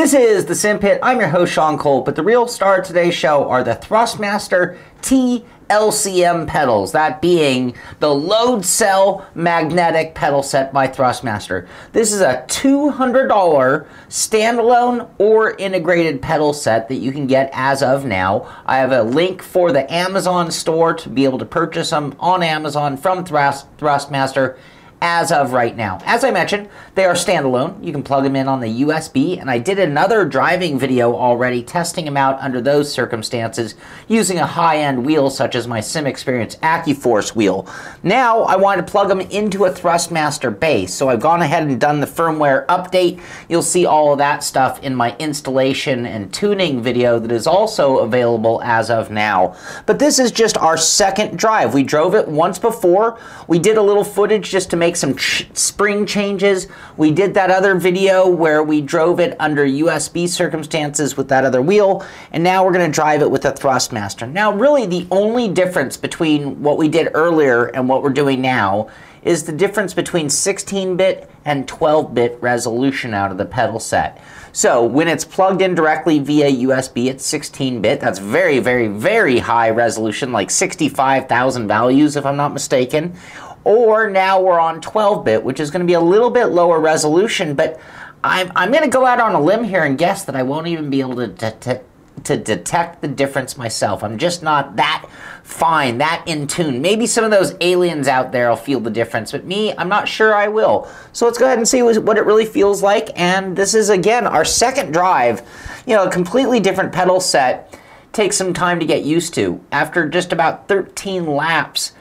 This is The Simpit. I'm your host, Sean Cole, but the real star of today's show are the Thrustmaster T LCM pedals, that being the load cell magnetic pedal set by Thrustmaster. This is a $200 standalone or integrated pedal set that you can get as of now. I have a link for the Amazon store to be able to purchase them on Amazon from Thrustmaster as of right now. As I mentioned, they are standalone. You can plug them in on the USB, and I did another driving video already testing them out under those circumstances using a high-end wheel such as my Sim Experience AccuForce wheel. Now I wanted to plug them into a Thrustmaster base, so I've gone ahead and done the firmware update. You'll see all of that stuff in my installation and tuning video that is also available as of now. But this is just our second drive. We drove it once before. We did a little footage just to make some spring changes. We did that other video where we drove it under USB circumstances with that other wheel, and now we're going to drive it with a Thrustmaster. Now really the only difference between what we did earlier and what we're doing now is the difference between 16-bit and 12-bit resolution out of the pedal set. So when it's plugged in directly via USB, it's 16-bit. That's very, very, very high resolution, like 65,000 values if I'm not mistaken. Or now we're on 12-bit, which is going to be a little bit lower resolution, but I'm going to go out on a limb here and guess that I won't even be able to detect the difference myself. I'm just not that fine, that in tune. Maybe some of those aliens out there will feel the difference, but me, I'm not sure I will. So let's go ahead and see what it really feels like. And this is, again, our second drive, you know, a completely different pedal set. Takes some time to get used to. After just about 13 laps,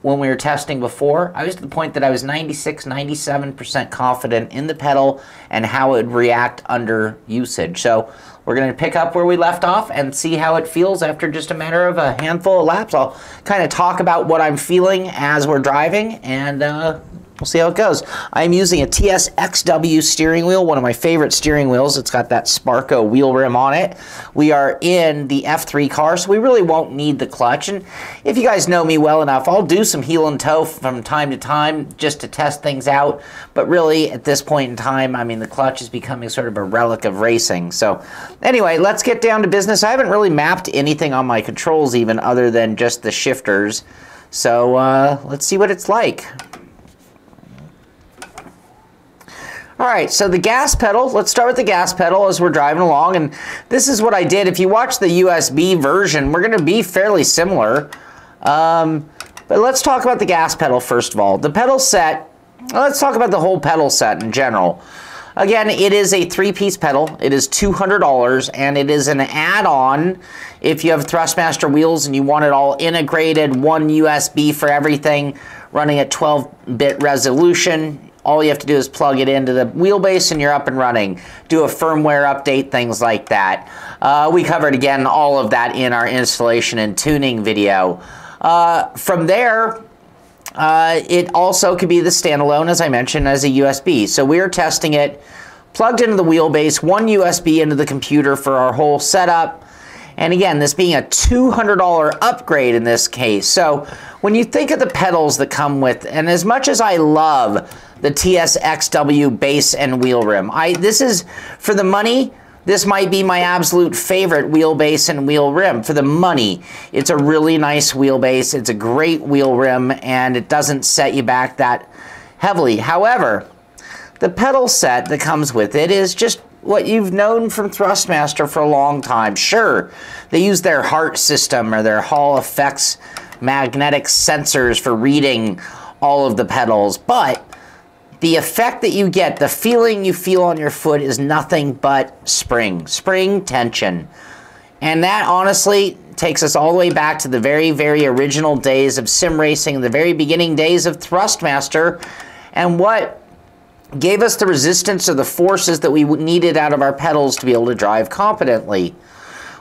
when we were testing before, I was to the point that I was 96, 97% confident in the pedal and how it would react under usage. So we're going to pick up where we left off and see how it feels after just a matter of a handful of laps. I'll kind of talk about what I'm feeling as we're driving, and we'll see how it goes. I'm using a TSXW steering wheel, one of my favorite steering wheels. It's got that Sparco wheel rim on it. We are in the F3 car, so we really won't need the clutch. And if you guys know me well enough, I'll do some heel and toe from time to time just to test things out. But really, at this point in time, I mean, the clutch is becoming sort of a relic of racing. So anyway, let's get down to business. I haven't really mapped anything on my controls even other than just the shifters. So let's see what it's like. All right, so the gas pedal, let's start with the gas pedal as we're driving along, and this is what I did. If you watch the USB version, we're gonna be fairly similar. But let's talk about the gas pedal first of all. The pedal set, let's talk about the whole pedal set in general. Again, it is a three-piece pedal. It is $200, and it is an add-on if you have Thrustmaster wheels and you want it all integrated, one USB for everything, running at 12-bit resolution. All you have to do is plug it into the wheelbase and you're up and running. Do a firmware update, things like that. We covered, again, all of that in our installation and tuning video. From there, it also could be the standalone, as I mentioned, as a USB. So we're testing it plugged into the wheelbase, one USB into the computer for our whole setup. And again, this being a $200 upgrade in this case. So when you think of the pedals that come with, and as much as I love the TSXW base and wheel rim, this is, for the money, this might be my absolute favorite wheelbase and wheel rim. For the money, it's a really nice wheelbase, it's a great wheel rim, and it doesn't set you back that heavily. However, the pedal set that comes with it is just what you've known from Thrustmaster for a long time. Sure, they use their HART system or their Hall Effects magnetic sensors for reading all of the pedals, but the effect that you get, the feeling you feel on your foot is nothing but spring tension. And that honestly takes us all the way back to the very, very original days of sim racing, the very beginning days of Thrustmaster, and what gave us the resistance or the forces that we needed out of our pedals to be able to drive competently.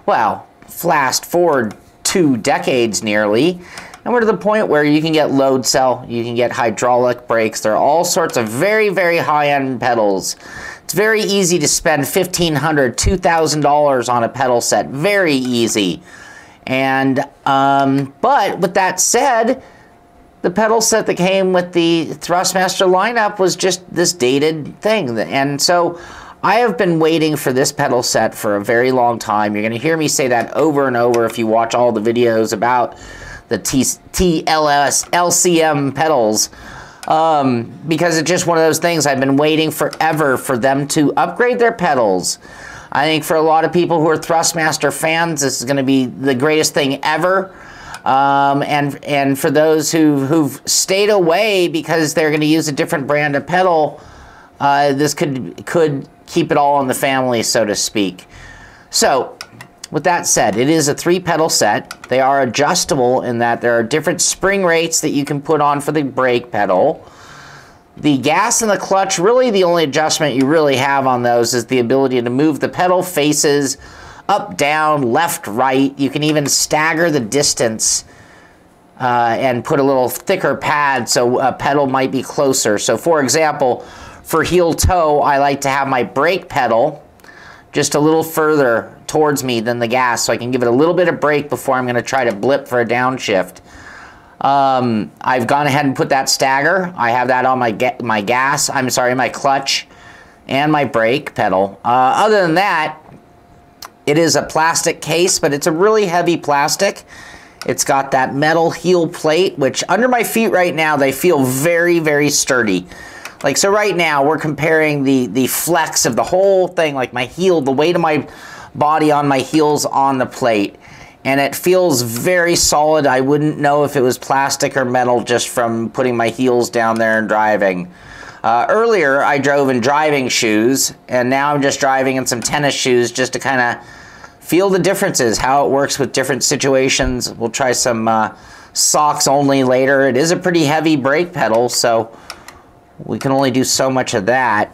Well, fast forward 2 decades nearly, and we're to the point where you can get load cell, you can get hydraulic brakes. There are all sorts of very, very high-end pedals. It's very easy to spend $1,500, $2,000 on a pedal set. Very easy. And but with that said, the pedal set that came with the Thrustmaster lineup was just this dated thing. And so I have been waiting for this pedal set for a very long time. You're going to hear me say that over and over if you watch all the videos about the TLCM pedals, because it's just one of those things. I've been waiting forever for them to upgrade their pedals. I think for a lot of people who are Thrustmaster fans, this is going to be the greatest thing ever. And for those who've stayed away because they're going to use a different brand of pedal, this could keep it all in the family, so to speak. So with that said, it is a 3-pedal set. They are adjustable in that there are different spring rates that you can put on for the brake pedal. The gas and the clutch, really the only adjustment you really have on those is the ability to move the pedal faces up, down, left, right. You can even stagger the distance and put a little thicker pad so a pedal might be closer. So for example, for heel toe, I like to have my brake pedal just a little further towards me than the gas, so I can give it a little bit of brake before I'm gonna try to blip for a downshift. I've gone ahead and put that stagger. I have that on my clutch and my brake pedal. Other than that, it is a plastic case, but it's a really heavy plastic. It's got that metal heel plate, which under my feet right now, they feel very, very sturdy. Like, so right now we're comparing the flex of the whole thing, like my heel, the weight of my body on my heels on the plate. And it feels very solid. I wouldn't know if it was plastic or metal just from putting my heels down there and driving. Earlier I drove in driving shoes, and now I'm just driving in some tennis shoes just to kind of feel the differences, how it works with different situations. We'll try some socks only later. It is a pretty heavy brake pedal, so we can only do so much of that.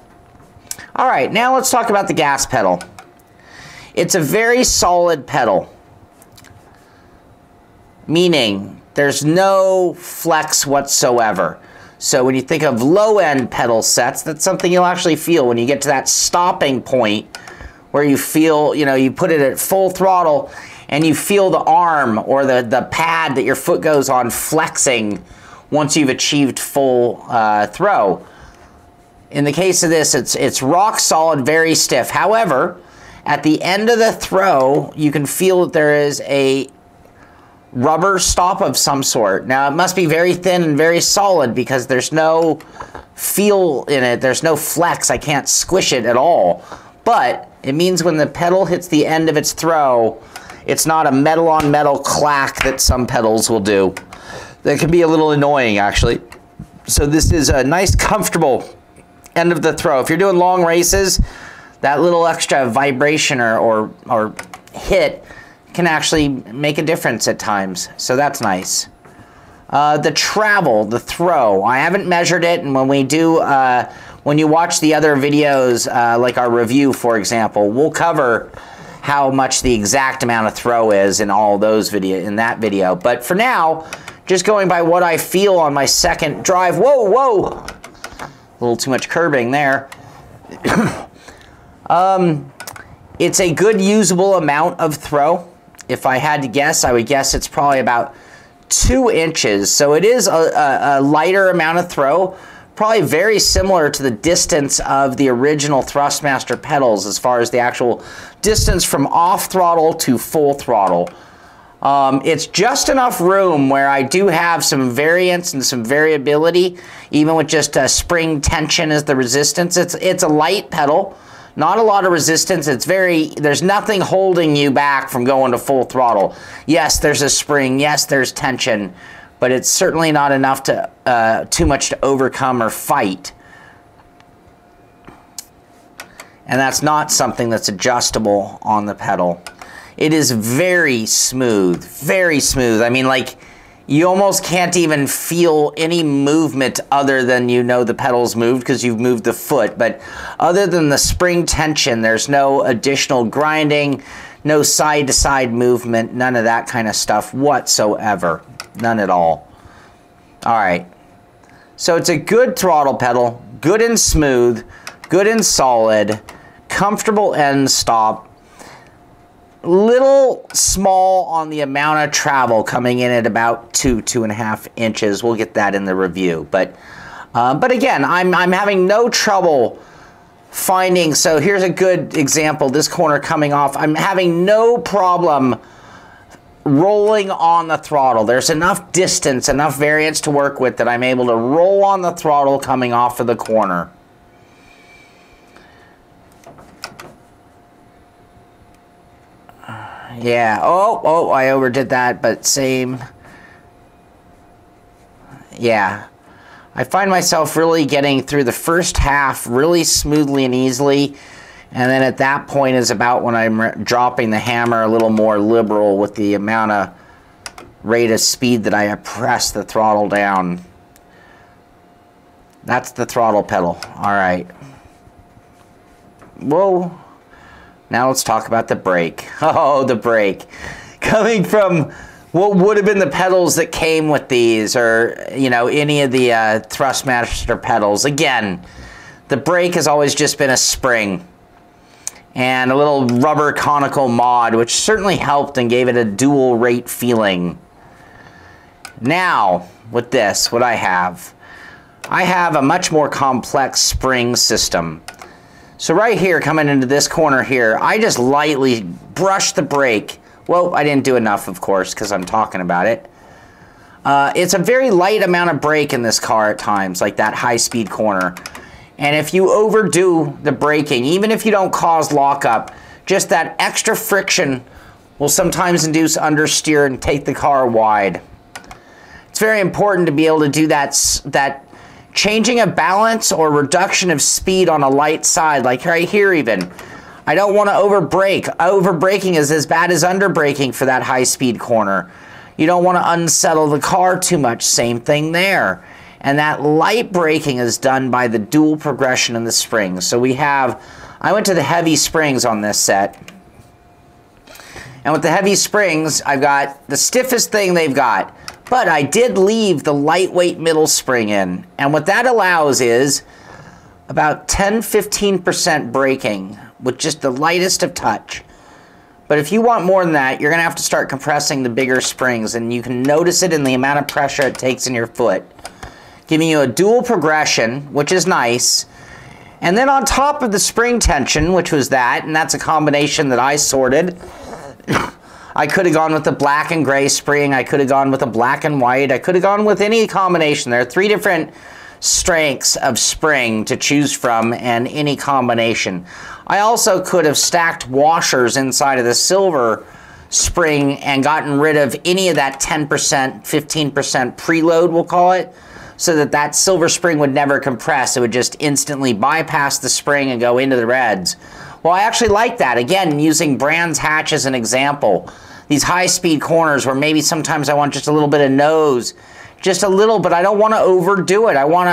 All right, now let's talk about the gas pedal. It's a very solid pedal, meaning there's no flex whatsoever. So when you think of low-end pedal sets, that's something you'll actually feel when you get to that stopping point where you feel, you know, you put it at full throttle and you feel the arm or the pad that your foot goes on flexing once you've achieved full throw. In the case of this, it's rock solid, very stiff. However, at the end of the throw, you can feel that there is a rubber stop of some sort. Now it must be very thin and very solid because there's no feel in it. There's no flex. I can't squish it at all. But it means when the pedal hits the end of its throw, it's not a metal on metal clack that some pedals will do. That can be a little annoying actually. So this is a nice comfortable end of the throw. If you're doing long races, that little extra vibration or hit can actually make a difference at times, so that's nice. The travel, the throw, I haven't measured it, and when we do, when you watch the other videos, like our review, for example, we'll cover how much the exact amount of throw is in all those in that video. But for now, just going by what I feel on my second drive, whoa, a little too much curbing there. It's a good usable amount of throw. If I had to guess, I would guess it's probably about 2 inches. So it is a lighter amount of throw, probably very similar to the distance of the original Thrustmaster pedals as far as the actual distance from off throttle to full throttle. It's just enough room where I do have some variance and some variability, even with just spring tension as the resistance. It's a light pedal. Not a lot of resistance. There's nothing holding you back from going to full throttle. Yes, there's a spring. Yes, there's tension, but it's certainly not enough to, too much to overcome or fight. And that's not something that's adjustable on the pedal. It is very smooth, very smooth. I mean, like, you almost can't even feel any movement other than, you know, the pedal's moved because you've moved the foot. But other than the spring tension, there's no additional grinding, no side-to-side movement, none of that kind of stuff whatsoever. None at all. All right. So it's a good throttle pedal, good and smooth, good and solid, comfortable end stop. Little small on the amount of travel, coming in at about 2.5 inches. We'll get that in the review, but again, I'm having no trouble finding, so here's a good example, this corner coming off, I'm having no problem rolling on the throttle. There's enough distance, enough variance to work with that I'm able to roll on the throttle coming off of the corner. Yeah, oh, I overdid that, but same. Yeah, I find myself really getting through the first half really smoothly and easily, and then at that point is about when I'm dropping the hammer a little more liberal with the amount of rate of speed that I press the throttle down. That's the throttle pedal. All right. Whoa. Now let's talk about the brake. Oh, the brake. Coming from what would have been the pedals that came with these, or you know, any of the Thrustmaster pedals. Again, the brake has always just been a spring and a little rubber conical mod, which certainly helped and gave it a dual rate feeling. Now, with this, what I have a much more complex spring system. So right here, coming into this corner here, I just lightly brush the brake. Well, I didn't do enough, of course, because I'm talking about it. It's a very light amount of brake in this car at times, like that high-speed corner. And if you overdo the braking, even if you don't cause lockup, just that extra friction will sometimes induce understeer and take the car wide. It's very important to be able to do that changing of balance or reduction of speed on a light side, like right here even. I don't want to overbrake. Overbraking is as bad as underbraking for that high-speed corner. You don't want to unsettle the car too much. Same thing there. And that light braking is done by the dual progression in the springs. So we have, I went to the heavy springs on this set. And with the heavy springs, I've got the stiffest thing they've got. But I did leave the lightweight middle spring in. And what that allows is about 10–15% braking with just the lightest of touch. But if you want more than that, you're gonna have to start compressing the bigger springs, and you can notice it in the amount of pressure it takes in your foot, giving you a dual progression, which is nice. And then on top of the spring tension, which was that, and that's a combination that I sorted. I could have gone with the black and gray spring, I could have gone with a black and white, I could have gone with any combination. There are three different strengths of spring to choose from, and any combination. I also could have stacked washers inside of the silver spring and gotten rid of any of that 10%, 15% preload, we'll call it, so that that silver spring would never compress. It would just instantly bypass the spring and go into the reds. Well, I actually like that. Again, using Brands Hatch as an example. These high-speed corners where maybe sometimes I want just a little bit of nose, just a little, but I don't want to overdo it. I want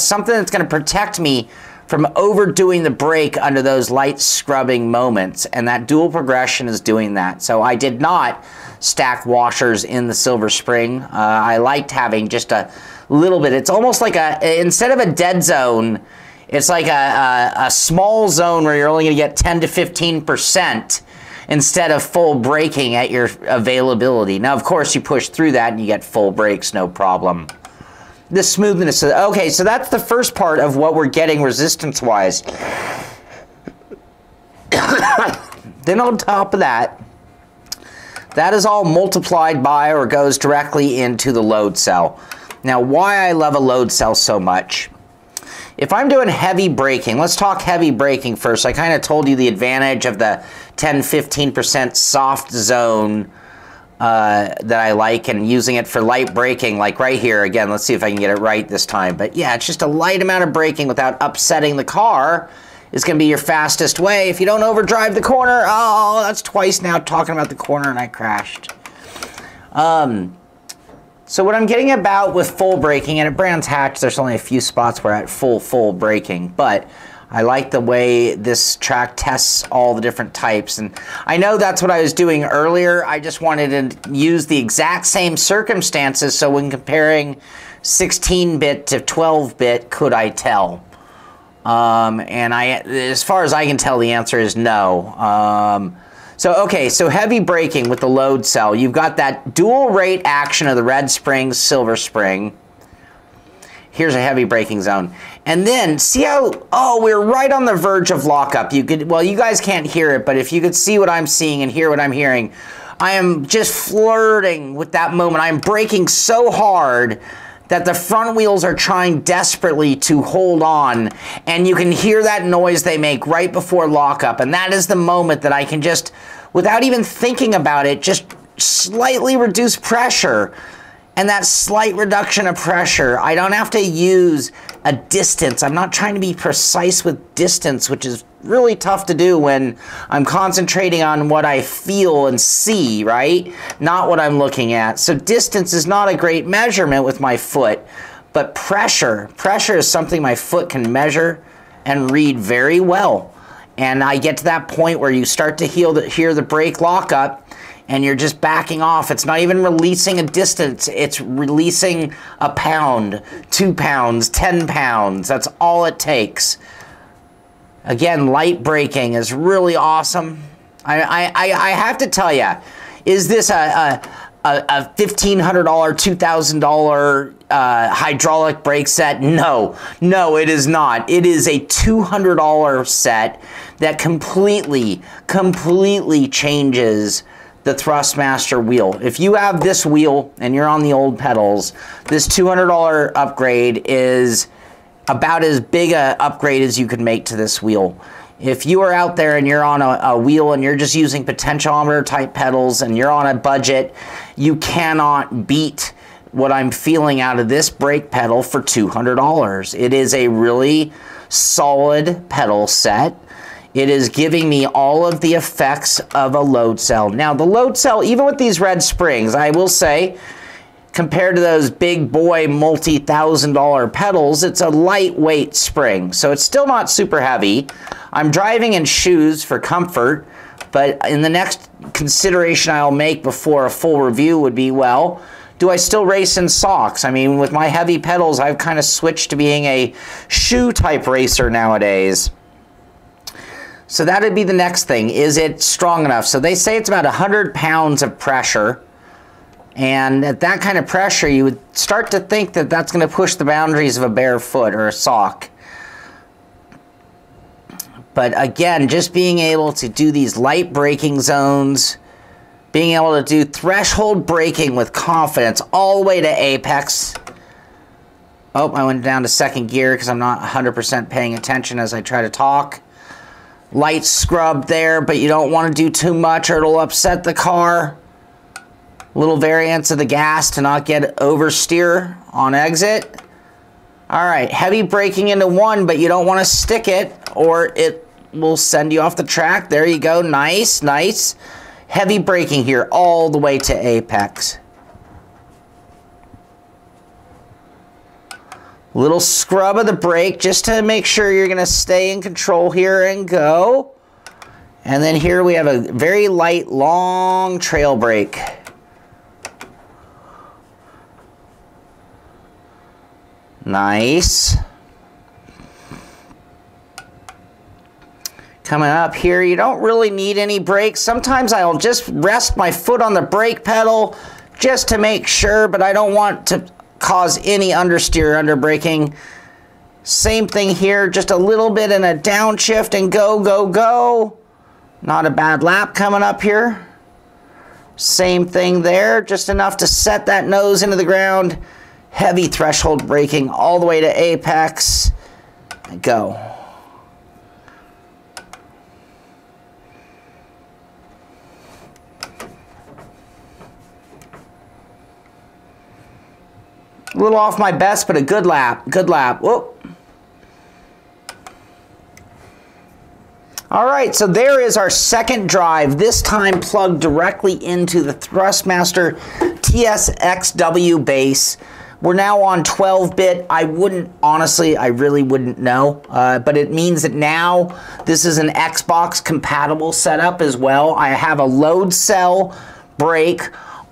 something that's going to protect me from overdoing the brake under those light scrubbing moments, and that dual progression is doing that. So I did not stack washers in the silver spring. I liked having just a little bit. It's almost like instead of a dead zone, it's like a small zone where you're only gonna get 10–15% instead of full braking at your availability. Now, of course, you push through that and you get full brakes, no problem. The smoothness. Okay, so that's the first part of what we're getting resistance-wise. Then on top of that, that is all multiplied by or goes directly into the load cell. Now, why I love a load cell so much. If I'm doing heavy braking, let's talk heavy braking first. I kind of told you the advantage of the 10–15% soft zone that I like, and using it for light braking, like right here. Again, let's see if I can get it right this time. But yeah, it's just a light amount of braking without upsetting the car is gonna be your fastest way. If you don't overdrive the corner, oh, that's twice now talking about the corner and I crashed. So what I'm getting about with full braking, and at Brands Hatch, there's only a few spots where at full braking, but I like the way this track tests all the different types. And I know that's what I was doing earlier. I just wanted to use the exact same circumstances. So when comparing 16-bit to 12-bit, could I tell? As far as I can tell, the answer is no. So heavy braking with the load cell. You've got that dual rate action of the red spring, silver spring. Here's a heavy braking zone. And then see how, oh, we're right on the verge of lockup. You could, well, you guys can't hear it, but if you could see what I'm seeing and hear what I'm hearing, I am just flirting with that moment. I'm braking so hard that the front wheels are trying desperately to hold on, and you can hear that noise they make right before lockup. And that is the moment that I can just, without even thinking about it, just slightly reduce pressure. And that slight reduction of pressure, I don't have to use a distance. I'm not trying to be precise with distance, which is really tough to do when I'm concentrating on what I feel and see, right? Not what I'm looking at. So distance is not a great measurement with my foot, but pressure is something my foot can measure and read very well. And I get to that point where you start to hear the brake lockup, and you're just backing off. It's not even releasing a distance, it's releasing a pound, 2 pounds, 10 pounds. That's all it takes. Again, light braking is really awesome. I have to tell you, is this a $1,500, $2,000 hydraulic brake set? No, it is not. It is a $200 set that completely changes the Thrustmaster wheel. If you have this wheel and you're on the old pedals, this $200 upgrade is about as big a upgrade as you could make to this wheel. If you are out there and you're on a wheel and you're just using potentiometer type pedals and you're on a budget, you cannot beat what I'm feeling out of this brake pedal for $200. It is a really solid pedal set. It is giving me all of the effects of a load cell. Now the load cell, even with these red springs, I will say, compared to those big boy multi-$1,000 pedals, it's a lightweight spring. So it's still not super heavy. I'm driving in shoes for comfort, but in the next consideration I'll make before a full review would be, well, do I still race in socks? I mean, with my heavy pedals, I've kind of switched to being a shoe type racer nowadays. So that'd be the next thing. Is it strong enough? So they say it's about 100 pounds of pressure. And at that kind of pressure, you would start to think that that's going to push the boundaries of a bare foot or a sock. But again, just being able to do these light braking zones, being able to do threshold braking with confidence all the way to apex. Oh, I went down to second gear because I'm not 100% paying attention as I try to talk. Light scrub there, but you don't want to do too much or it'll upset the car. Little variance of the gas to not get oversteer on exit. All right, heavy braking into one, but you don't want to stick it or it will send you off the track. There you go. Nice. Heavy braking here all the way to apex. Little scrub of the brake just to make sure you're going to stay in control here and go. And then here we have a very light, long trail brake. Nice. Coming up here, you don't really need any brakes. Sometimes I'll just rest my foot on the brake pedal just to make sure, but I don't want to cause any understeer or under braking. Same thing here, just a little bit in a downshift and go. Not a bad lap coming up here. Same thing there, just enough to set that nose into the ground. Heavy threshold braking all the way to apex. Go. A little off my best, but a good lap. Whoop. All right, so there is our second drive, this time plugged directly into the Thrustmaster TSXW base. We're now on 12-bit. I wouldn't, honestly, I really wouldn't know, but it means that now this is an Xbox-compatible setup as well. I have a load cell brake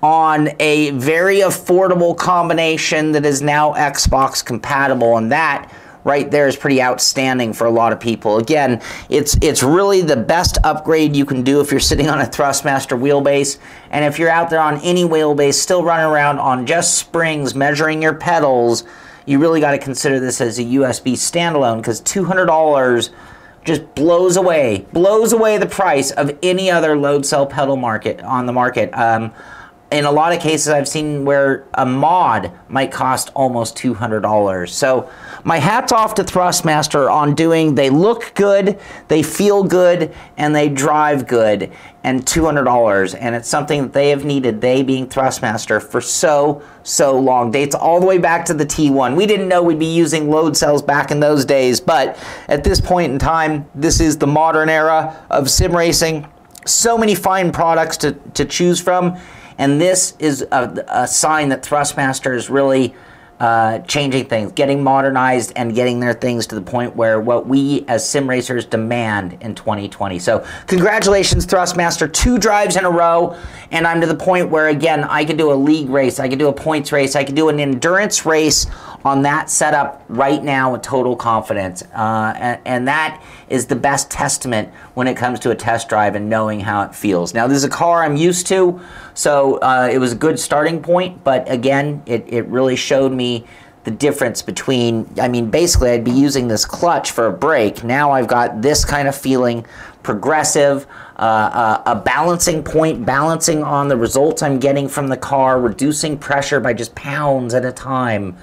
on a very affordable combination that is now Xbox-compatible, and that right there is pretty outstanding for a lot of people. Again, it's really the best upgrade you can do if you're sitting on a Thrustmaster wheelbase, and if you're out there on any wheelbase still running around on just springs measuring your pedals, you really got to consider this as a USB standalone, because $200 just blows away the price of any other load cell pedal market on the market. In a lot of cases, I've seen where a mod might cost almost $200. So my hat's off to Thrustmaster on doing, they look good, they feel good, and they drive good, and $200. And it's something that they have needed, they being Thrustmaster, for so long. Dates all the way back to the T1. We didn't know we'd be using load cells back in those days, but at this point in time, this is the modern era of sim racing. So many fine products to choose from. And this is a sign that Thrustmaster is really changing things, getting modernized and getting their things to the point where what we as sim racers demand in 2020. So congratulations, Thrustmaster. 2 drives in a row, and I'm to the point where, again, I could do a league race, I could do a points race, I could do an endurance race on that setup right now with total confidence. And that is the best testament when it comes to a test drive and knowing how it feels. Now, this is a car I'm used to, so it was a good starting point, but again, it really showed me the difference between, I mean, basically I'd be using this clutch for a brake. Now I've got this kind of feeling, progressive, a balancing point, balancing on the results I'm getting from the car, reducing pressure by just pounds at a time.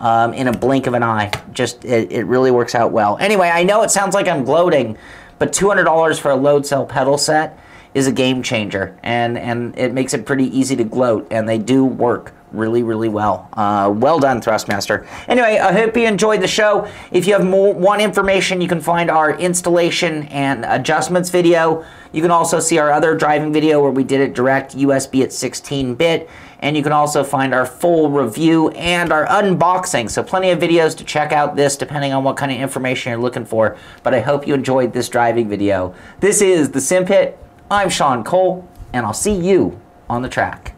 In a blink of an eye, just it really works out well. Anyway, I know it sounds like I'm gloating, but $200 for a load cell pedal set is a game changer, and it makes it pretty easy to gloat, and they do work really well. Well done, Thrustmaster. Anyway, I hope you enjoyed the show. If you have more information, you can find our installation and adjustments video. You can also see our other driving video where we did it direct USB at 16-bit. And you can also find our full review and our unboxing. So plenty of videos to check out this depending on what kind of information you're looking for. But I hope you enjoyed this driving video. This is The Simpit. I'm Sean Cole, and I'll see you on the track.